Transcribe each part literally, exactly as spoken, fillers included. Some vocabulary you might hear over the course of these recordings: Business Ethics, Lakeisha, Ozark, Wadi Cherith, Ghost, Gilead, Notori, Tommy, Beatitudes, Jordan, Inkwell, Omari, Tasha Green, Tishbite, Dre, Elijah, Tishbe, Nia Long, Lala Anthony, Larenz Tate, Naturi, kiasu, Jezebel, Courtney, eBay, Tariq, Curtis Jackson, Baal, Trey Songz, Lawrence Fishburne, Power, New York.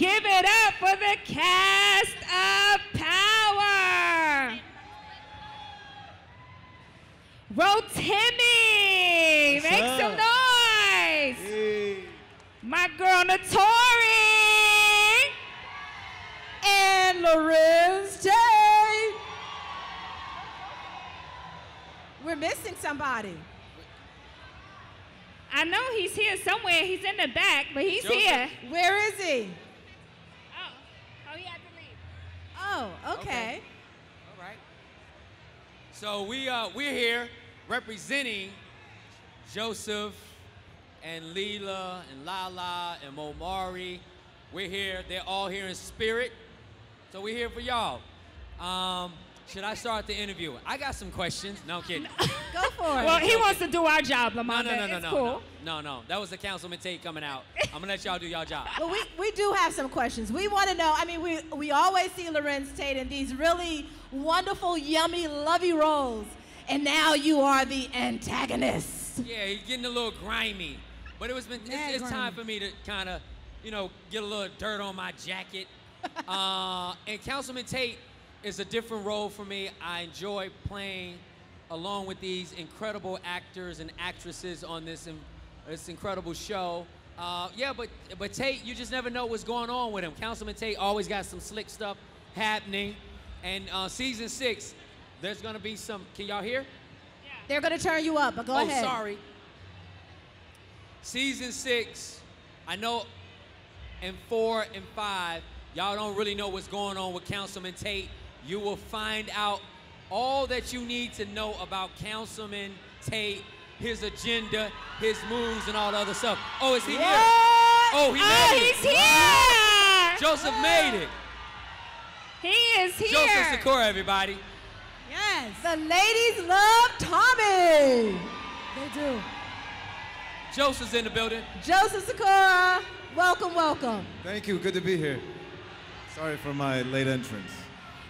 Give it up for the cast of Power. Rotimi, make up? some noise. Hey. My girl Notori and Lorenz J. We're missing somebody. I know he's here somewhere. He's in the back, but he's Joseph. here. Where is he? Oh, oh, he had to leave. Oh, okay. okay. All right. So we uh we're here representing Joseph and Leela and Lala and Omari. We're here. They're all here in spirit. So we're here for y'all. Um. Should I start the interview? I got some questions. No, I'm kidding. Go for it. Well, he wants to do our job, Lamont. No, no, no, no, no, cool. no, no, no. That was the Councilman Tate coming out. I'm going to let y'all do y'all job. Well, we, we do have some questions. We want to know, I mean, we, we always see Lorenz Tate in these really wonderful, yummy, lovey roles, and now you are the antagonist. Yeah, he's getting a little grimy, but it was been, it's, it's time for me to kind of, you know, get a little dirt on my jacket. uh, and Councilman Tate, it's a different role for me. I enjoy playing along with these incredible actors and actresses on this, in, this incredible show. Uh, yeah, but, but Tate, you just never know what's going on with him. Councilman Tate always got some slick stuff happening. And uh, season six, there's gonna be some, can y'all hear? Yeah. They're gonna turn you up, but go oh, ahead. Oh, sorry. Season six, I know in four and five, y'all don't really know what's going on with Councilman Tate. You will find out all that you need to know about Councilman Tate, his agenda, his moves, and all the other stuff. Oh, is he what? here? Oh, he oh, made he's it. here. Joseph oh. made it. He is here. Joseph Sikora, everybody. Yes. The ladies love Tommy. They do. Joseph's in the building. Joseph Sikora, welcome, welcome. Thank you. Good to be here. Sorry for my late entrance.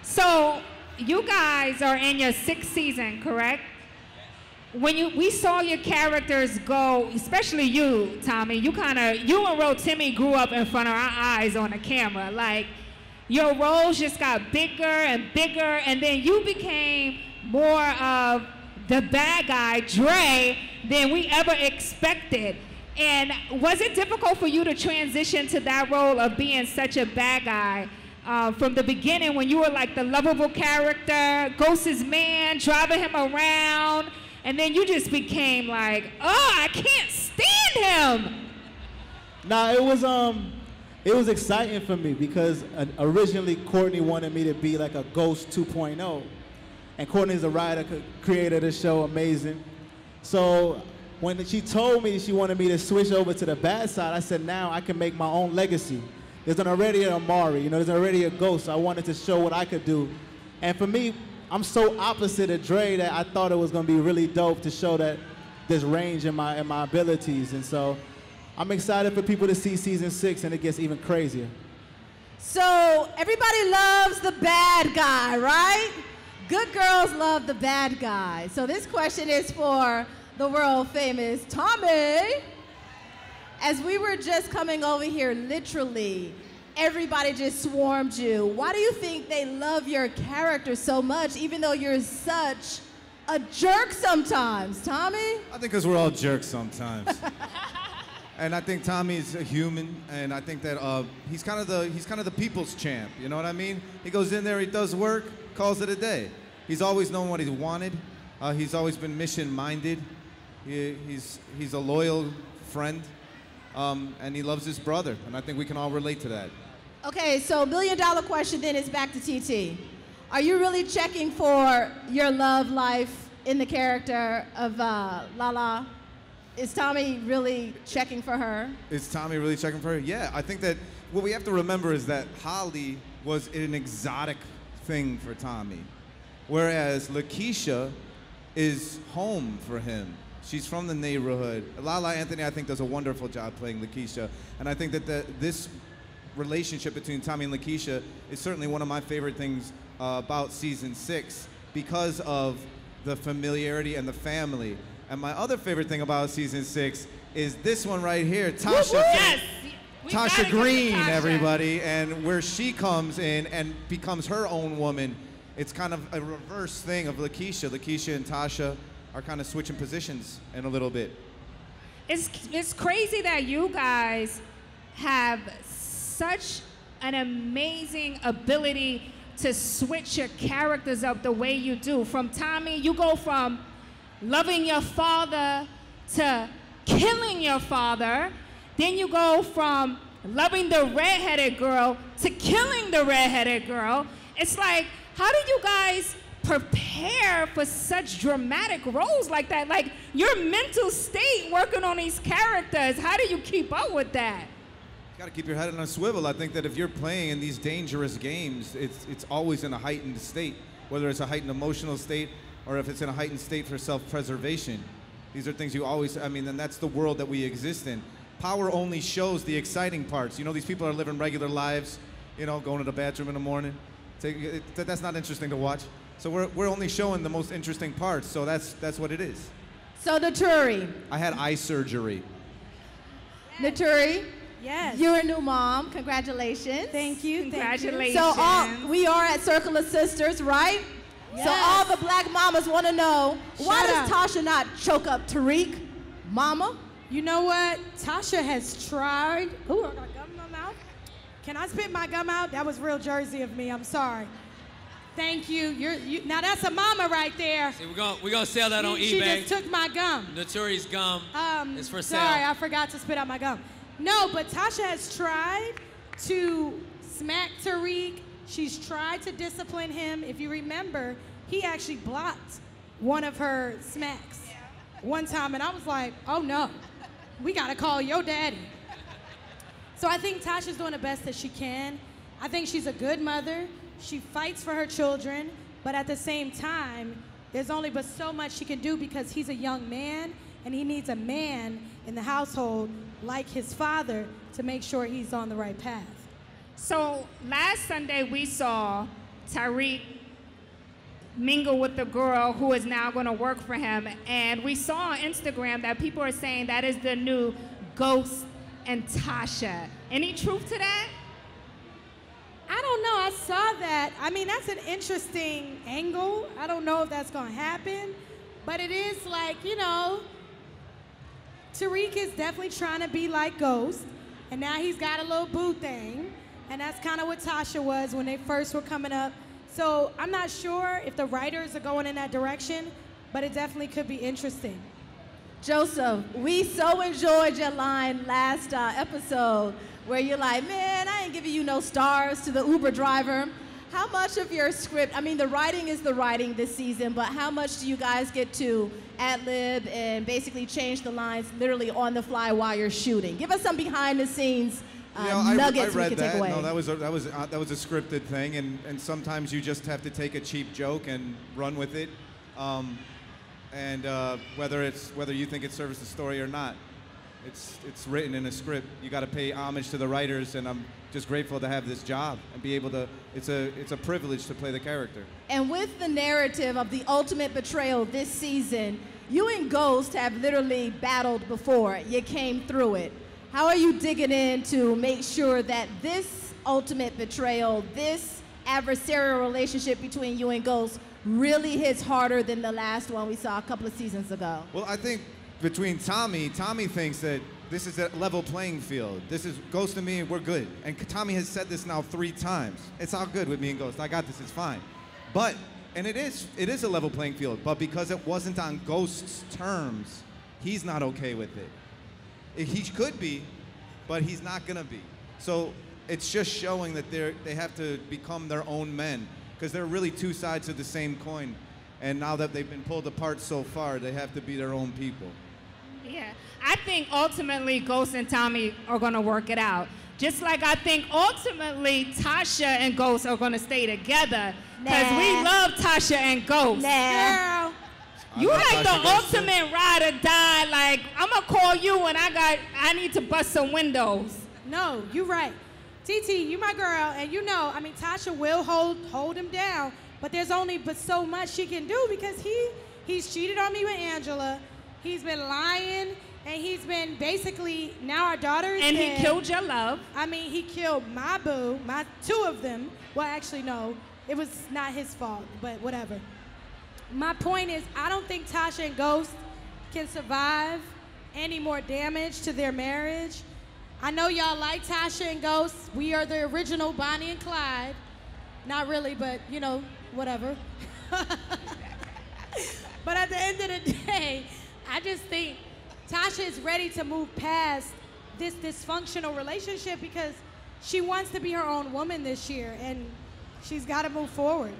So you guys are in your sixth season, correct? When you we saw your characters go, especially you, Tommy, you kind of, you and Rotimi grew up in front of our eyes on the camera. Like, your roles just got bigger and bigger, and then you became more of the bad guy, Dre, than we ever expected. And was it difficult for you to transition to that role of being such a bad guy? Uh, from the beginning, when you were like the lovable character, Ghost's man, driving him around, and then you just became like, oh, I can't stand him. Nah, it was um, it was exciting for me because uh, originally Courtney wanted me to be like a Ghost two point oh, and Courtney's a writer, creator of the show, amazing. So when she told me she wanted me to switch over to the bad side, I said, now I can make my own legacy. There's an already an Omari, you know, there's already a Ghost. I wanted to show what I could do. And for me, I'm so opposite of Dre that I thought it was gonna be really dope to show that there's range in my, in my abilities. And so I'm excited for people to see season six, and it gets even crazier. So everybody loves the bad guy, right? Good girls love the bad guy. So this question is for the world famous Tommy. As we were just coming over here, literally, everybody just swarmed you. Why do you think they love your character so much, even though you're such a jerk sometimes, Tommy? I think because we're all jerks sometimes. And I think Tommy's a human, and I think that uh, he's kind of the he's kind of the people's champ, you know what I mean? He goes in there, he does work, calls it a day. He's always known what he wanted. Uh, he's always been mission-minded. He, he's, he's a loyal friend. Um, and he loves his brother, and I think we can all relate to that. Okay, so million dollar question then is back to T T. Are you really checking for your love life in the character of uh, Lala? Is Tommy really checking for her? Is Tommy really checking for her? Yeah, I think that what we have to remember is that Holly was an exotic thing for Tommy, whereas Lakeisha is home for him. She's from the neighborhood. Lala Anthony, I think, does a wonderful job playing Lakeisha. And I think that the, this relationship between Tommy and Lakeisha is certainly one of my favorite things uh, about season six because of the familiarity and the family. And my other favorite thing about season six is this one right here, Tasha. Yes! We Tasha Green, Tasha. everybody, and where she comes in and becomes her own woman, it's kind of a reverse thing of Lakeisha. Lakeisha and Tasha are kind of switching positions in a little bit. It's, it's crazy that you guys have such an amazing ability to switch your characters up the way you do. From Tommy, you go from loving your father to killing your father. Then you go from loving the redheaded girl to killing the redheaded girl. It's like, how did you guys prepare for such dramatic roles like that? Like, your mental state working on these characters, how do you keep up with that? You gotta keep your head on a swivel. I think that if you're playing in these dangerous games, it's, it's always in a heightened state, whether it's a heightened emotional state or if it's in a heightened state for self-preservation. These are things you always, I mean, and that's the world that we exist in. Power only shows the exciting parts. You know, these people are living regular lives, you know, going to the bathroom in the morning. Take, it, that's not interesting to watch. So we're, we're only showing the most interesting parts, so that's, that's what it is. So Naturi. I had eye surgery. Yes. Naturi. Yes. You're a new mom. Congratulations. Thank you. Congratulations. Thank you. So all, we are at Circle of Sisters, right? Yes. So all the black mamas want to know, Shut why does up. Tasha not choke up Tariq, mama? You know what? Tasha has tried. Ooh, I got gum in my mouth. Can I spit my gum out? That was real Jersey of me. I'm sorry. Thank you. You're, you now that's a mama right there. See, we're gonna we're gonna sell that she, on eBay. She just took my gum. Naturi's gum. Um, it's for sale. Sorry, I forgot to spit out my gum. No, but Tasha has tried to smack Tariq. She's tried to discipline him. If you remember, he actually blocked one of her smacks yeah. one time, and I was like, oh no, we gotta call your daddy. So I think Tasha's doing the best that she can. I think she's a good mother. She fights for her children, but at the same time, there's only but so much she can do because he's a young man, and he needs a man in the household like his father to make sure he's on the right path. So last Sunday we saw Tariq mingle with the girl who is now going to work for him, and we saw on Instagram that people are saying that is the new Ghost and Tasha. Any truth to that? I don't know. I saw that. I mean, that's an interesting angle. I don't know if that's going to happen, but it is like, you know, Tariq is definitely trying to be like Ghost, and now he's got a little boo thing, and that's kind of what Tasha was when they first were coming up. So I'm not sure if the writers are going in that direction, but it definitely could be interesting. Joseph, we so enjoyed your line last uh, episode where you're like, man, I ain't giving you no stars to the Uber driver. How much of your script, I mean, the writing is the writing this season, but how much do you guys get to ad-lib and basically change the lines literally on the fly while you're shooting? Give us some behind-the-scenes uh, you know, nuggets I, I read we can that. take away. No, that was a, that was uh, that was a scripted thing, and, and sometimes you just have to take a cheap joke and run with it, um, and uh, whether it's whether you think it serves the story or not, it's it's written in a script. You got to pay homage to the writers, and I'm just grateful to have this job and be able to, it's a, it's a privilege to play the character. And with the narrative of the ultimate betrayal this season, you and Ghost have literally battled before. You came through it. How are you digging in to make sure that this ultimate betrayal, this adversarial relationship between you and Ghost really hits harder than the last one we saw a couple of seasons ago? Well, I think between Tommy, Tommy thinks that this is a level playing field. This is, Ghost and me, we're good. And Tommy has said this now three times. It's all good with me and Ghost. I got this, it's fine. But, and it is, it is a level playing field, but because it wasn't on Ghost's terms, he's not okay with it. He could be, but he's not gonna be. So it's just showing that they're, they have to become their own men, because they're really two sides of the same coin. And now that they've been pulled apart so far, they have to be their own people. Yeah, I think ultimately Ghost and Tommy are gonna work it out. Just like I think ultimately Tasha and Ghost are gonna stay together, because nah. we love Tasha and Ghost. Nah. Girl, you like the ultimate ride or die. Like, I'm gonna call you when I got, I need to bust some windows. No, you're right. T T, you my girl, and you know, I mean, Tasha will hold hold him down, but there's only but so much she can do because he he's cheated on me with Angela. He's been lying. And he's been basically, now our daughters. And been, he killed your love. I mean, he killed my boo, my two of them. Well, actually, no. It was not his fault, but whatever. My point is, I don't think Tasha and Ghost can survive any more damage to their marriage. I know y'all like Tasha and Ghost. We are the original Bonnie and Clyde. Not really, but, you know, whatever. But at the end of the day, I just think Tasha is ready to move past this dysfunctional relationship because she wants to be her own woman this year, and she's got to move forward.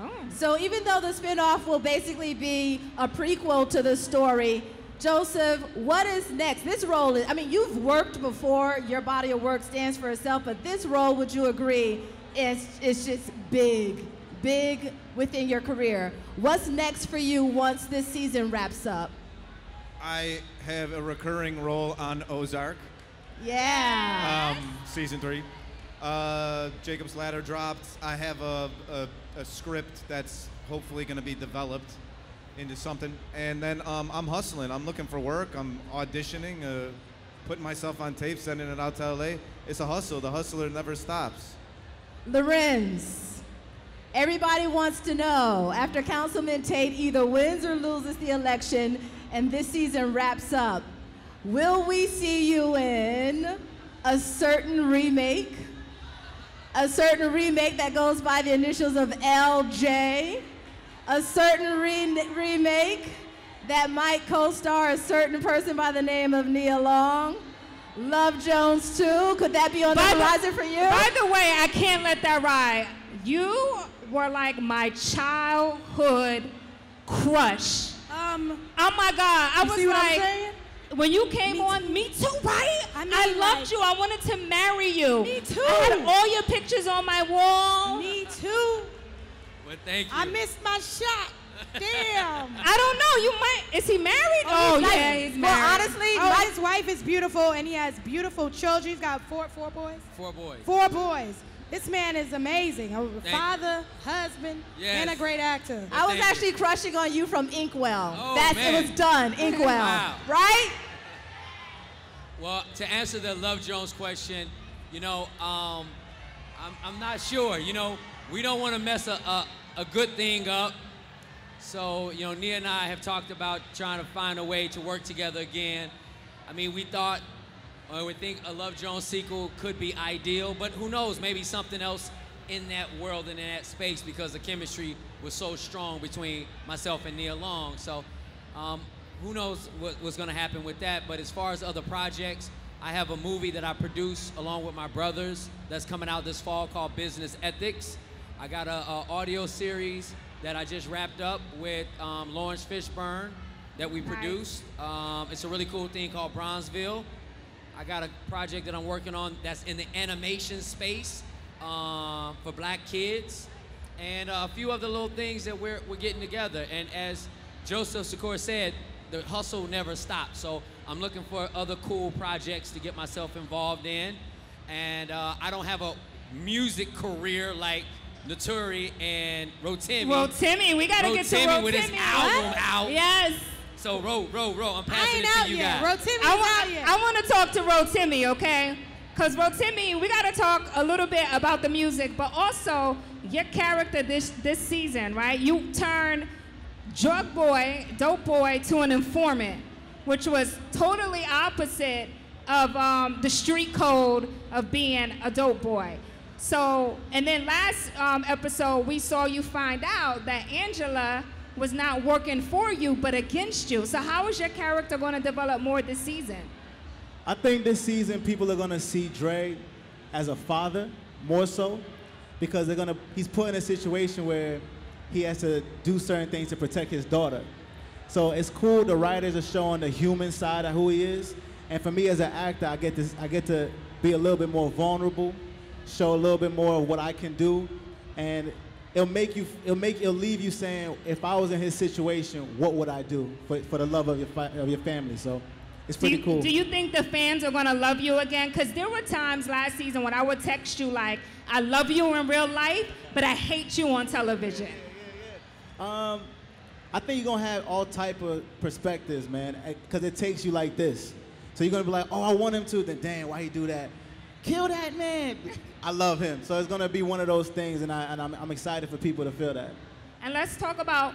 Oh. So even though the spinoff will basically be a prequel to the story, Joseph, what is next? This role is, I mean, you've worked before. Your body of work stands for itself, but this role, would you agree, is, is just big, big within your career. What's next for you once this season wraps up? I have a recurring role on Ozark. Yeah. Um, season three. Uh, Jacob's Ladder dropped. I have a, a, a script that's hopefully going to be developed into something. And then um, I'm hustling. I'm looking for work. I'm auditioning, uh, putting myself on tape, sending it out to L A. It's a hustle. The hustler never stops. Lorenz, everybody wants to know, after Councilman Tate either wins or loses the election and this season wraps up, will we see you in a certain remake? A certain remake that goes by the initials of L J? A certain re remake that might co-star a certain person by the name of Nia Long? Love Jones too? Could that be on the horizon for you? By the way, I can't let that ride. You were like my childhood crush. Um, oh my God, I was like, when you came on, me too, right? I, mean, I loved like, you. I wanted to marry you. Me too. I had all your pictures on my wall. Me too. Well, thank you. I missed my shot. Damn. I don't know. You might. Is he married? Oh, oh he's yeah, he's married. Well, honestly, oh, my, his wife is beautiful, and he has beautiful children. He's got four, four boys. Four boys. Four boys. This man is amazing. A thank father, you. husband, yes. and a great actor. Well, I was actually you. crushing on you from Inkwell. Oh, That's man. It was done. Inkwell. Wow. Right? Well, to answer the Love Jones question, you know, um, I'm, I'm not sure. You know, we don't want to mess a, a, a good thing up. So, you know, Nia and I have talked about trying to find a way to work together again. I mean, we thought, or we think a Love Jones sequel could be ideal, but who knows, maybe something else in that world and in that space because the chemistry was so strong between myself and Nia Long. So, um, who knows what, what's gonna happen with that, but as far as other projects, I have a movie that I produce along with my brothers that's coming out this fall called Business Ethics. I got a, a audio series that I just wrapped up with um, Lawrence Fishburne that we nice. produced. Um, it's a really cool thing called Bronzeville. I got a project that I'm working on that's in the animation space um, for black kids. And a few other little things that we're, we're getting together. And as Joseph Sikora said, the hustle never stops. So I'm looking for other cool projects to get myself involved in. And uh, I don't have a music career like Naturi and Rotimi. Rotimi, we gotta Rotimi get to Rotimi. with his album what? out. Yes. So, Ro, Ro, Ro, I'm passing it to you yet. guys. Rotimi, I, I, I want to talk to Rotimi, okay? Because Rotimi, we gotta talk a little bit about the music, but also your character this this season, right? You turn drug boy, dope boy, to an informant, which was totally opposite of um, the street code of being a dope boy. So, and then last um, episode, we saw you find out that Angela was not working for you, but against you. So how is your character going to develop more this season? I think this season, people are going to see Dre as a father, more so, because they're going to, he's put in a situation where he has to do certain things to protect his daughter. So it's cool the writers are showing the human side of who he is. And for me as an actor, I get, this, I get to be a little bit more vulnerable, show a little bit more of what I can do, and it'll make you, it'll make, it'll leave you saying, if I was in his situation, what would I do for, for the love of your, of your family? So it's pretty do you, cool. Do you think the fans are gonna love you again? Because there were times last season when I would text you like, I love you in real life, but I hate you on television. Yeah, yeah, yeah, yeah. Um, I think you're gonna have all type of perspectives, man, because it takes you like this. So you're gonna be like, oh, I want him to. Then damn, why he do that? Kill that man. I love him. So it's gonna be one of those things, and I and I'm, I'm excited for people to feel that. And let's talk about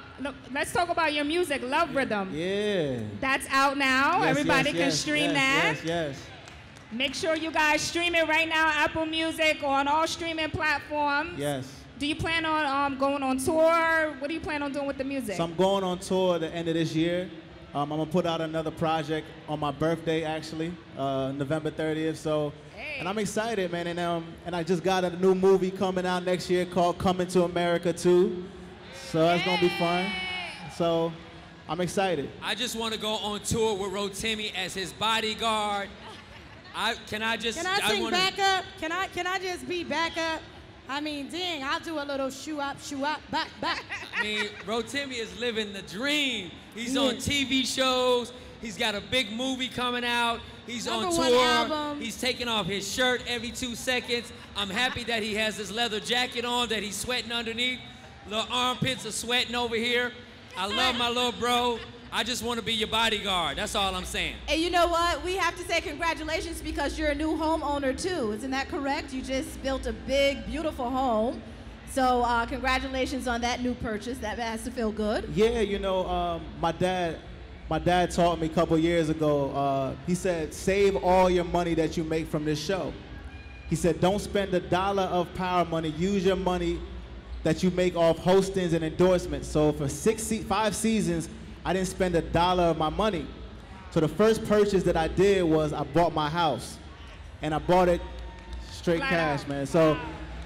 let's talk about your music, Love Rhythm. Yeah. That's out now. Yes, Everybody yes, can yes, stream yes, that. Yes, yes. Make sure you guys stream it right now, Apple Music, on all streaming platforms. Yes. Do you plan on um, going on tour? What do you plan on doing with the music? So I'm going on tour at the end of this year. Um, I'm going to put out another project on my birthday, actually, uh, November thirtieth. So, hey. And I'm excited, man. And, um, and I just got a new movie coming out next year called Coming to America two. So that's hey. going to be fun. So I'm excited. I just want to go on tour with Rotimi as his bodyguard. I, can I just... Can I sing I wanna... backup? Can I, can I just be backup? I mean, dang, I'll do a little shoe up, shoe up, back, back. I mean, Rotimi is living the dream. He's yeah. on T V shows. He's got a big movie coming out. He's Number on tour. Album. He's taking off his shirt every two seconds. I'm happy that he has his leather jacket on that he's sweating underneath. Little armpits are sweating over here. I love my little bro. I just want to be your bodyguard. That's all I'm saying. And you know what? We have to say congratulations because you're a new homeowner, too. Isn't that correct? You just built a big, beautiful home. So uh, congratulations on that new purchase. That has to feel good. Yeah, you know, um, my dad my dad taught me a couple years ago. Uh, he said, save all your money that you make from this show. He said, don't spend a dollar of Power money. Use your money that you make off hostings and endorsements. So for six, se five seasons, I didn't spend a dollar of my money. So the first purchase that I did was I bought my house. And I bought it straight Flat cash, out. man. So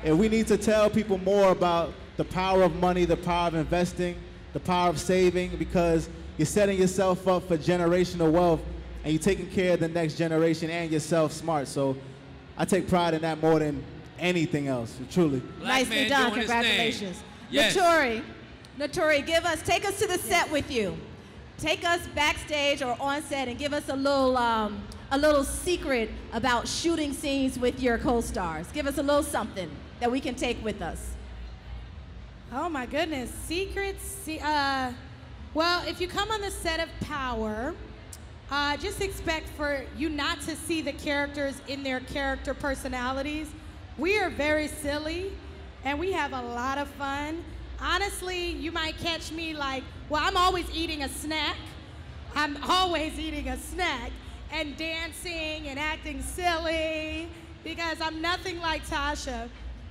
if we need to tell people more about the power of money, the power of investing, the power of saving, because you're setting yourself up for generational wealth and you're taking care of the next generation and yourself smart. So I take pride in that more than anything else, truly. Black Nicely done, congratulations. Yes. Naturi. Naturi, give us, take us to the set with you. Take us backstage or on set and give us a little, um, a little secret about shooting scenes with your co-stars. Give us a little something that we can take with us. Oh my goodness, secrets? Uh, well, if you come on the set of Power, uh, just expect for you not to see the characters in their character personalities. We are very silly and we have a lot of fun. Honestly, you might catch me like, well, I'm always eating a snack. I'm always eating a snack and dancing and acting silly because I'm nothing like Tasha.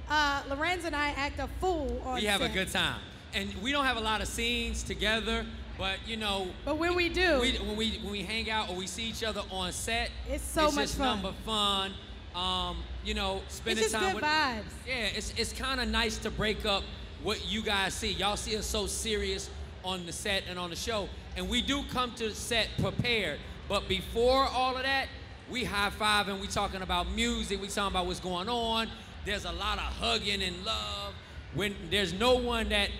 Uh, Lorenz and I act a fool on We have set. a good time. And we don't have a lot of scenes together, but you know. But when we do. We, when, we, when we hang out or we see each other on set. It's so it's much just fun. number fun. Um, you know, spending it's just time good with. vibes. Yeah, it's, it's kind of nice to break up what you guys see. Y'all see us so serious on the set and on the show. And we do come to the set prepared. But before all of that, we high-five and we talking about music. We talking about what's going on. There's a lot of hugging and love. When there's no one that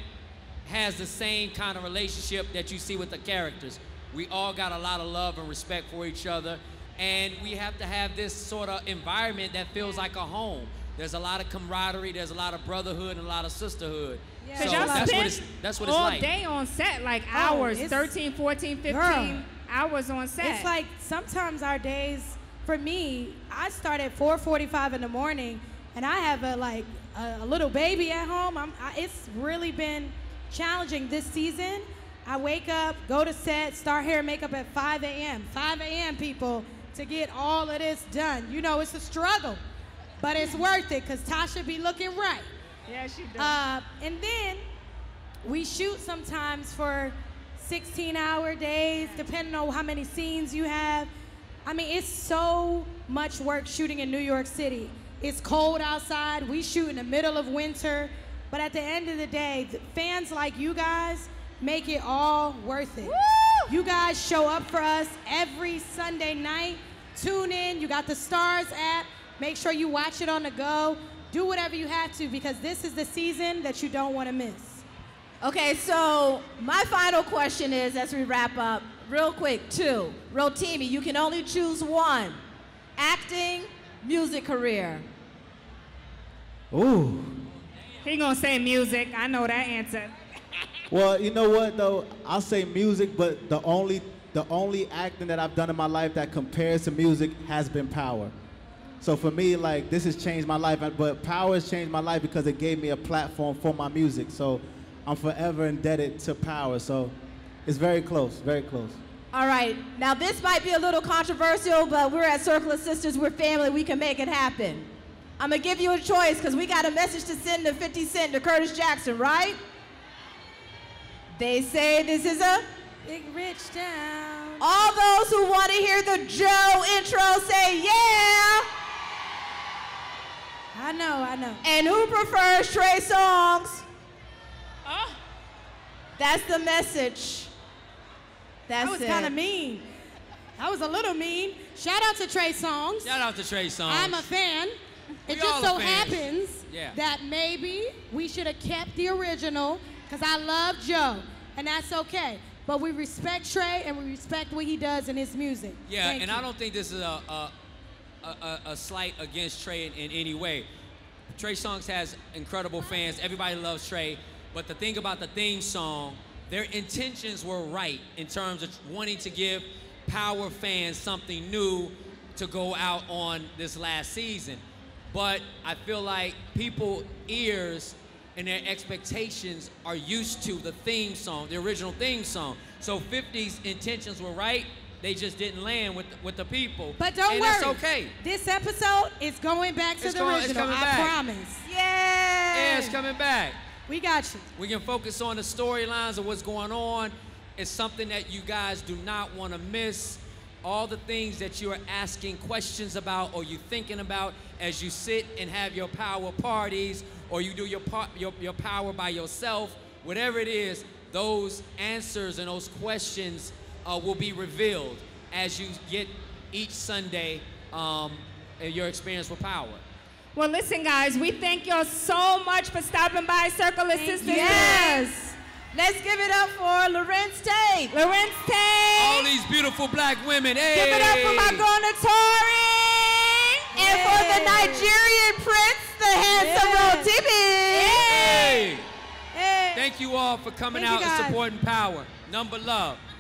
has the same kind of relationship that you see with the characters. We all got a lot of love and respect for each other. And we have to have this sort of environment that feels like a home. There's a lot of camaraderie, there's a lot of brotherhood, and a lot of sisterhood. Yeah. So that's what, it's, that's what it's like. All day on set, like hours, oh, thirteen, fourteen, fifteen girl, hours on set. It's like sometimes our days, for me, I start at four forty-five in the morning, and I have a like a, a little baby at home. I'm, I, it's really been challenging this season. I wake up, go to set, start hair and makeup at five A M five A M people, to get all of this done. You know, it's a struggle. But it's worth it, because Tasha be looking right. Yeah, she does. Uh, and then we shoot sometimes for sixteen hour days, depending on how many scenes you have. I mean, it's so much work shooting in New York City. It's cold outside. We shoot in the middle of winter. But at the end of the day, fans like you guys make it all worth it. Woo! You guys show up for us every Sunday night. Tune in. You got the Starz app. Make sure you watch it on the go. Do whatever you have to, because this is the season that you don't want to miss. Okay, so my final question is, as we wrap up, real quick, two. Rotimi, you can only choose one. Acting, music career. Ooh. He gonna say music. I know that answer. Well, you know what though? I'll say music, but the only the only acting that I've done in my life that compares to music has been Power. So for me, like, this has changed my life, but Power has changed my life because it gave me a platform for my music. So I'm forever indebted to Power. So it's very close, very close. All right, now this might be a little controversial, but we're at Circle of Sisters, we're family, we can make it happen. I'm gonna give you a choice because we got a message to send to fifty Cent, to Curtis Jackson, right? They say this is a big rich town. All those who wanna hear the Joe intro say yeah. I know, I know. And who prefers Trey Songz? Oh. That's the message. That's it. I was kind of mean. I was a little mean. Shout out to Trey Songz. Shout out to Trey Songz. I'm a fan. It just so happens yeah. that maybe we should have kept the original because I love Joe, and that's okay. But we respect Trey and we respect what he does in his music. Yeah, Thank and you. I don't think this is a, a A, a, a slight against Trey in, in any way. Trey Songz has incredible fans. Everybody loves Trey. But the thing about the theme song, their intentions were right in terms of wanting to give Power fans something new to go out on this last season. But I feel like people's ears and their expectations are used to the theme song, the original theme song. So fifty's intentions were right. They just didn't land with, with the people. But don't and worry. It's okay. This episode is going back to it's the going, original. I back. promise. Yay! Yeah, it's coming back. We got you. We can focus on the storylines of what's going on. It's something that you guys do not want to miss. All the things that you are asking questions about or you thinking about as you sit and have your Power parties or you do your, your, your Power by yourself, whatever it is, those answers and those questions Uh, will be revealed as you get each Sunday um, your experience with Power. Well, listen, guys, we thank y'all so much for stopping by Circle of Sisters. Yes. Let's give it up for Larenz Tate. Larenz Tate. All these beautiful black women. Hey. Give it up for my girl Notori. Hey. And for the Nigerian prince, the handsome yeah. Rotimi. Hey. Hey. Hey. Thank you all for coming thank out and supporting Power. Number love.